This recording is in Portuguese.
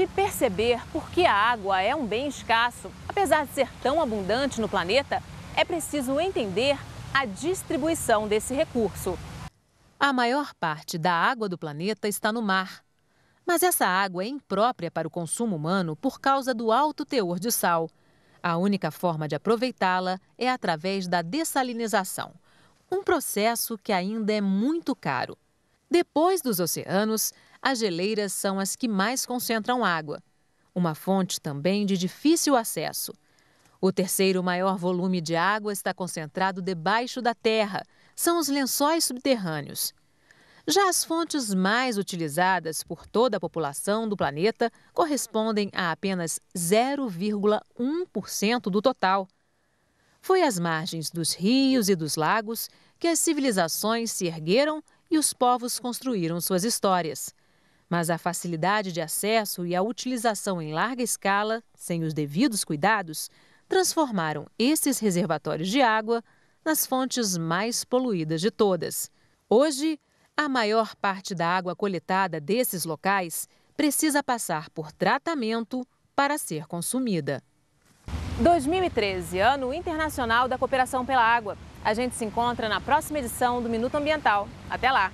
de perceber por que a água é um bem escasso, apesar de ser tão abundante no planeta, é preciso entender a distribuição desse recurso. A maior parte da água do planeta está no mar. Mas essa água é imprópria para o consumo humano por causa do alto teor de sal. A única forma de aproveitá-la é através da dessalinização, um processo que ainda é muito caro. Depois dos oceanos, as geleiras são as que mais concentram água, uma fonte também de difícil acesso. O terceiro maior volume de água está concentrado debaixo da terra, são os lençóis subterrâneos. Já as fontes mais utilizadas por toda a população do planeta correspondem a apenas 0,1% do total. Foi às margens dos rios e dos lagos que as civilizações se ergueram e os povos construíram suas histórias. Mas a facilidade de acesso e a utilização em larga escala, sem os devidos cuidados, transformaram esses reservatórios de água nas fontes mais poluídas de todas. Hoje, a maior parte da água coletada desses locais precisa passar por tratamento para ser consumida. 2013, Ano Internacional da Cooperação pela Água. A gente se encontra na próxima edição do Minuto Ambiental. Até lá!